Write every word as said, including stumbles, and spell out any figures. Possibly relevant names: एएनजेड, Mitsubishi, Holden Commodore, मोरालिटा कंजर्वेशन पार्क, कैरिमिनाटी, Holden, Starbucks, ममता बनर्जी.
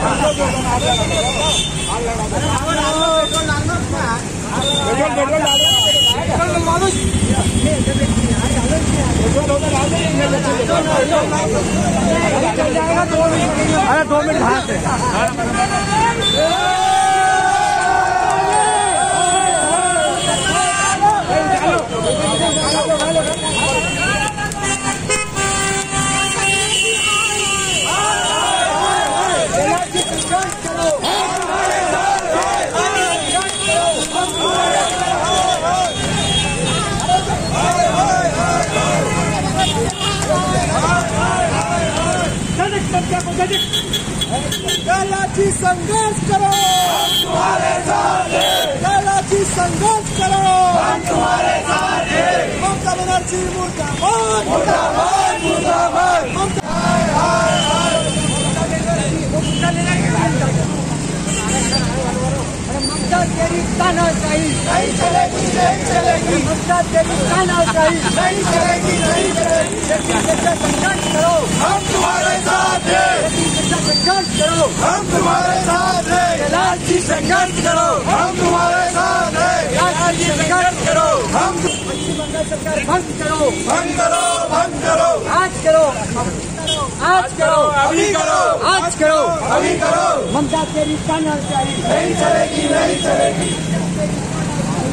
अरे दो मिनट हाथ गलाची संघर्ष करो, हम तुम्हारे साथ हैं। गलाची संघर्ष करो, हम तुम्हारे साथ हैं। ममता बनर्जी मुर्दाबाद मुर्दाबाद मुर्दाबाद। ममता ममता तेरी ताना चाहिए नहीं चलेगी नहीं चलेगी। ममता तेरी ताना चाहिए नहीं चलेगी नहीं चलेगी। करो हम तुम्हारे साथ करो, हम तुम्हारे साथ हैं। गलाची संघर्ष करो, हम तुम्हारे साथ हैं। गलाची संघर्ष करो, हम पश्चिम बंगाल सरकार भंग करो भंग करो भंग करो। आज करो आज करो अभी करो आज करो अभी करो। ममता तेरी तानाशाही नहीं चलेगी नहीं चलेगी।